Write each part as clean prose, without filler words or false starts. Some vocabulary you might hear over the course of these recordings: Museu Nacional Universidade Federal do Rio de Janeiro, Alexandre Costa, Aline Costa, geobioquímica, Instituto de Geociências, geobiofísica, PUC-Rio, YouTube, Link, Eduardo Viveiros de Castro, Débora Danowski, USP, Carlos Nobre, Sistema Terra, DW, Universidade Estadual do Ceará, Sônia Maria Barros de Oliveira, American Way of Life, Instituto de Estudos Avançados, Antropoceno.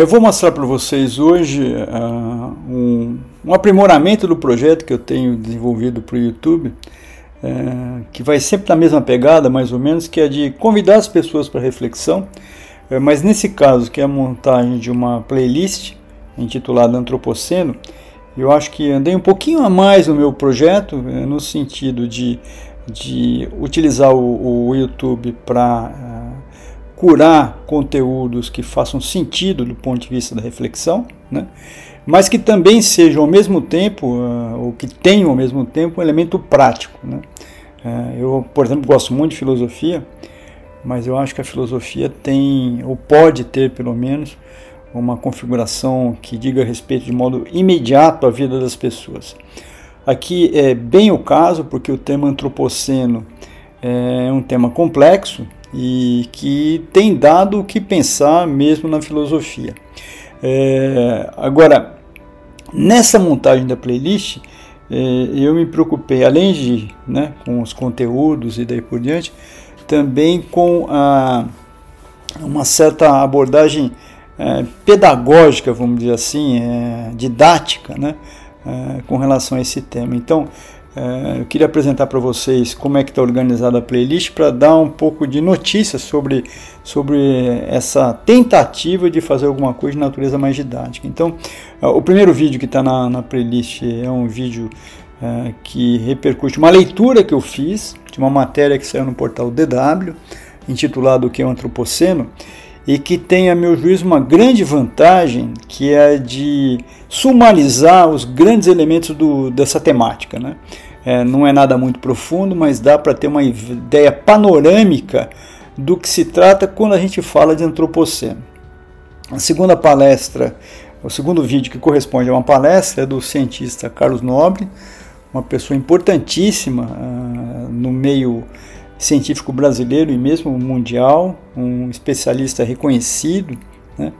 Eu vou mostrar para vocês hoje um aprimoramento do projeto que eu tenho desenvolvido para o YouTube, que vai sempre na mesma pegada, mais ou menos, que é de convidar as pessoas para reflexão, mas nesse caso, que é a montagem de uma playlist intitulada Antropoceno. Eu acho que andei um pouquinho a mais no meu projeto, no sentido de utilizar o YouTube para curar conteúdos que façam sentido do ponto de vista da reflexão, né? Mas que também sejam ao mesmo tempo, ou que tenham ao mesmo tempo, um elemento prático, né? Eu, por exemplo, gosto muito de filosofia, mas eu acho que a filosofia tem, ou pode ter pelo menos, uma configuração que diga a respeito de modo imediato à vida das pessoas. Aqui é bem o caso, porque o tema antropoceno é um tema complexo e que tem dado o que pensar mesmo na filosofia. Agora, nessa montagem da playlist, eu me preocupei, além de com os conteúdos e daí por diante, também com uma certa abordagem pedagógica, vamos dizer assim, didática, né, com relação a esse tema. Então, eu queria apresentar para vocês como é que está organizada a playlist para dar um pouco de notícias sobre essa tentativa de fazer alguma coisa de natureza mais didática. Então, o primeiro vídeo que está na playlist é um vídeo que repercute uma leitura que eu fiz de uma matéria que saiu no portal DW, intitulado "O que é o Antropoceno?", e que tem, a meu juízo, uma grande vantagem, que é a de sumarizar os grandes elementos dessa temática, né? Não é nada muito profundo, mas dá para ter uma ideia panorâmica do que se trata quando a gente fala de antropoceno. A segunda palestra, o segundo vídeo que corresponde a uma palestra, é do cientista Carlos Nobre, uma pessoa importantíssima no meio científico brasileiro e mesmo mundial, um especialista reconhecido, né?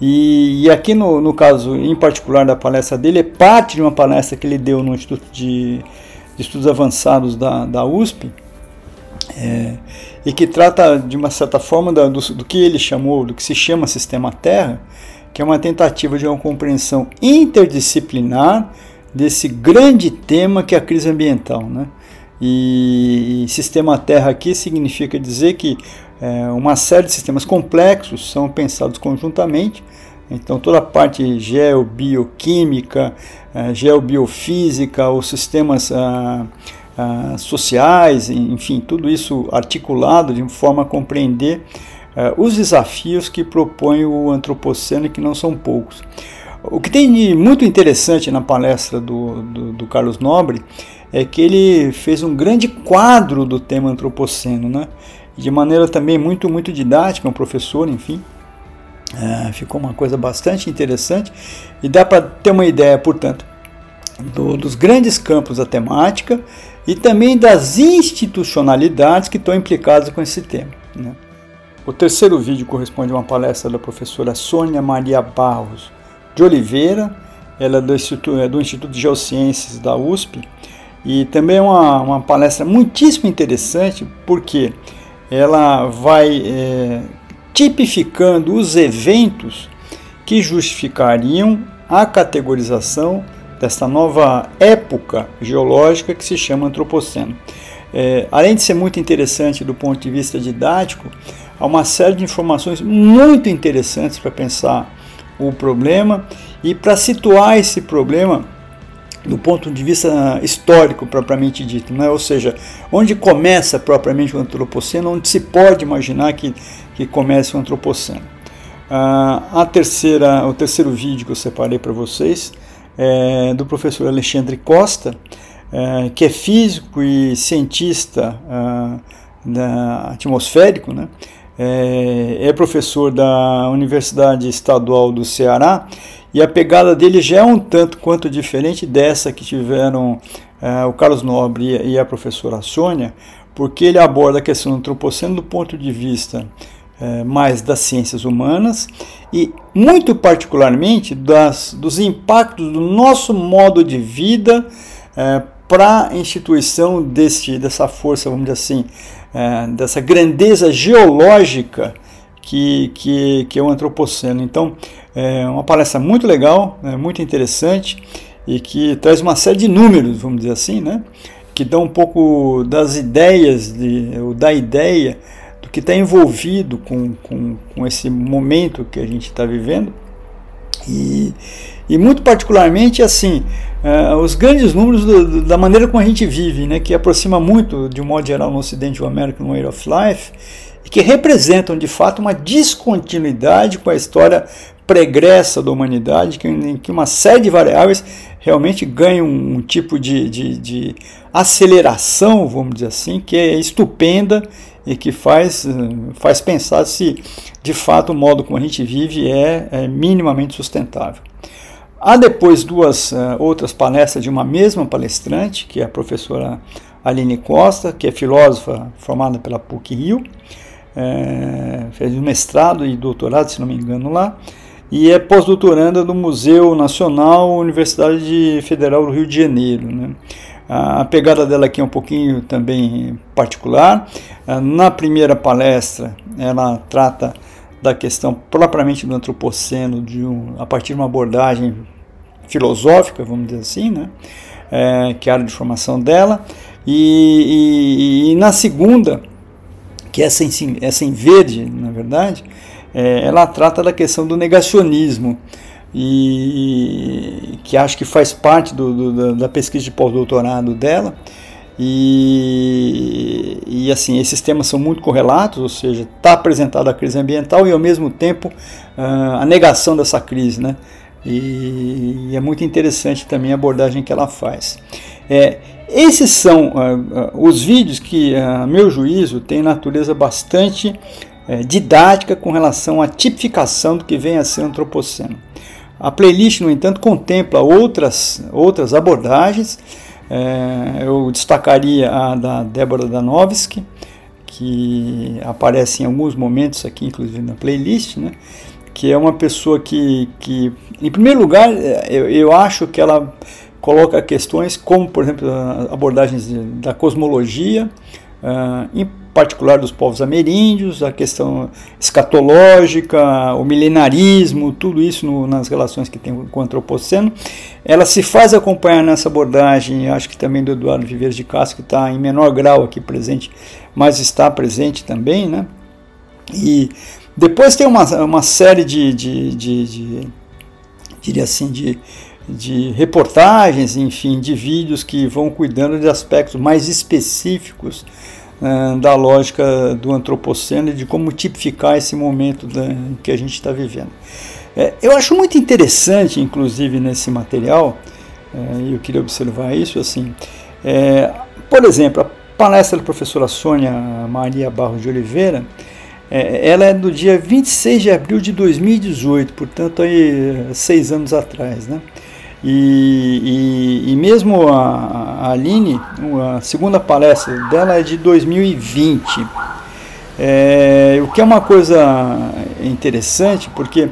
E aqui no caso em particular da palestra dele, é parte de uma palestra que ele deu no Instituto de Estudos Avançados da USP, e que trata de uma certa forma do que ele chamou, do que se chama Sistema Terra, que é uma tentativa de uma compreensão interdisciplinar desse grande tema que é a crise ambiental, né? E sistema terra aqui significa dizer que uma série de sistemas complexos são pensados conjuntamente. Então, toda a parte geobioquímica, geobiofísica, os sistemas sociais, enfim, tudo isso articulado de forma a compreender os desafios que propõe o antropoceno, e que não são poucos. O que tem de muito interessante na palestra do Carlos Nobre é que ele fez um grande quadro do tema antropoceno, né? De maneira também muito, muito didática, um professor, enfim. Ficou uma coisa bastante interessante e dá para ter uma ideia, portanto, dos grandes campos da temática e também das institucionalidades que estão implicadas com esse tema, né? O terceiro vídeo corresponde a uma palestra da professora Sônia Maria Barros de Oliveira. Ela é do Instituto de Geociências da USP, e também é uma palestra muitíssimo interessante, porque ela vai tipificando os eventos que justificariam a categorização desta nova época geológica que se chama antropoceno. Além de ser muito interessante do ponto de vista didático, há uma série de informações muito interessantes para pensar o problema e para situar esse problema do ponto de vista histórico propriamente dito, né? Ou seja, onde começa propriamente o antropoceno, onde se pode imaginar que começa o antropoceno. O terceiro vídeo que eu separei para vocês é do professor Alexandre Costa, que é físico e cientista atmosférico, né? É professor da Universidade Estadual do Ceará, e a pegada dele já é um tanto quanto diferente dessa que tiveram o Carlos Nobre e a professora Sônia, porque ele aborda a questão do antropoceno do ponto de vista mais das ciências humanas e, muito particularmente, dos impactos do nosso modo de vida para a instituição dessa força, vamos dizer assim, dessa grandeza geológica que é o Antropoceno. Então, é uma palestra muito legal, né, muito interessante, e que traz uma série de números, vamos dizer assim, né, que dão um pouco das ideias, ou da ideia do que está envolvido com esse momento que a gente está vivendo. E muito particularmente, assim, os grandes números da maneira como a gente vive, né, que aproxima muito, de um modo geral, no Ocidente, o American Way of Life, e que representam, de fato, uma descontinuidade com a história pregressa da humanidade, em que uma série de variáveis realmente ganha um tipo de aceleração, vamos dizer assim, que é estupenda e que faz pensar se, de fato, o modo como a gente vive é minimamente sustentável. Há depois duas outras palestras de uma mesma palestrante, que é a professora Aline Costa, que é filósofa formada pela PUC-Rio, fez mestrado e doutorado, se não me engano, lá, e é pós-doutoranda do Museu Nacional Universidade Federal do Rio de Janeiro, né? A pegada dela aqui é um pouquinho também particular. Na primeira palestra, ela trata da questão propriamente do antropoceno, a partir de uma abordagem filosófica, vamos dizer assim, né? Que é a área de formação dela. E na segunda, que é essa em verde, na verdade, ela trata da questão do negacionismo, e que acho que faz parte da pesquisa de pós-doutorado dela. E assim, esses temas são muito correlatos, ou seja, está apresentada a crise ambiental e ao mesmo tempo a negação dessa crise, né? E é muito interessante também a abordagem que ela faz. Esses são os vídeos que, a meu juízo, têm natureza bastante didática com relação à tipificação do que vem a ser o antropoceno. A playlist, no entanto, contempla outras abordagens. Eu destacaria a da Débora Danowski, que aparece em alguns momentos aqui, inclusive na playlist, né? Que é uma pessoa que em primeiro lugar, eu acho que ela coloca questões como, por exemplo, abordagens da cosmologia, em particular dos povos ameríndios, a questão escatológica, o milenarismo, tudo isso nas relações que tem com o antropoceno. Ela se faz acompanhar nessa abordagem, acho que também do Eduardo Viveiros de Castro, que está em menor grau aqui presente, mas está presente também, né? E depois tem uma série diria assim, de reportagens, enfim, de vídeos que vão cuidando de aspectos mais específicos da lógica do antropoceno e de como tipificar esse momento que a gente está vivendo. Eu acho muito interessante, inclusive, nesse material, e eu queria observar isso, assim, por exemplo, a palestra da professora Sônia Maria Barros de Oliveira, ela é do dia 26 de abril de 2018, portanto, aí 6 anos atrás, né? E mesmo a Aline, a segunda palestra dela é de 2020, o que é uma coisa interessante, porque,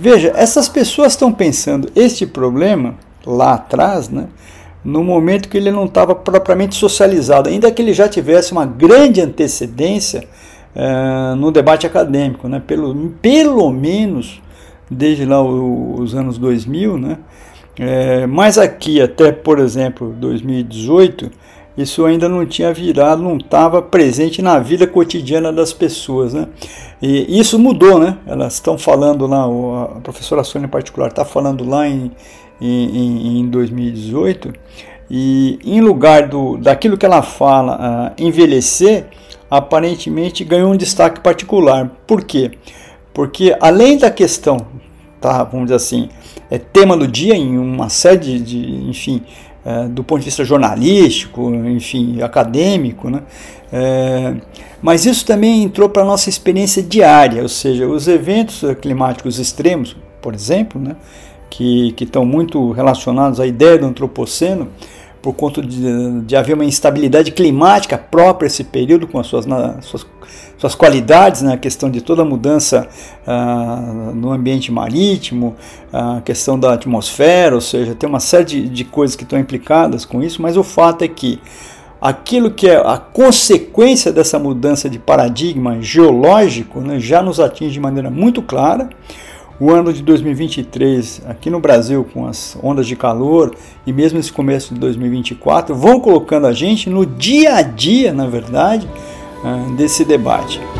veja, essas pessoas estão pensando este problema lá atrás, né, no momento que ele não estava propriamente socializado, ainda que ele já tivesse uma grande antecedência no debate acadêmico, né, pelo menos desde lá os anos 2000, né? Mas aqui até, por exemplo, 2018, isso ainda não tinha virado, não estava presente na vida cotidiana das pessoas, né? E isso mudou, né? Elas estão falando lá, a professora Sônia em particular está falando lá em 2018, e em lugar daquilo que ela fala, envelhecer, aparentemente ganhou um destaque particular. Por quê? Porque além da questão, tá, vamos dizer assim, tema do dia em uma série enfim, do ponto de vista jornalístico, enfim, acadêmico, né? Mas isso também entrou para a nossa experiência diária, ou seja, os eventos climáticos extremos, por exemplo, né? Que estão muito relacionados à ideia do antropoceno, por conta de haver uma instabilidade climática própria a esse período, com as suas qualidades, né? A questão de toda a mudança no ambiente marítimo, a questão da atmosfera, ou seja, tem uma série de coisas que estão implicadas com isso, mas o fato é que aquilo que é a consequência dessa mudança de paradigma geológico, né, já nos atinge de maneira muito clara. O ano de 2023 aqui no Brasil, com as ondas de calor, e mesmo esse começo de 2024, vão colocando a gente no dia a dia, na verdade, desse debate.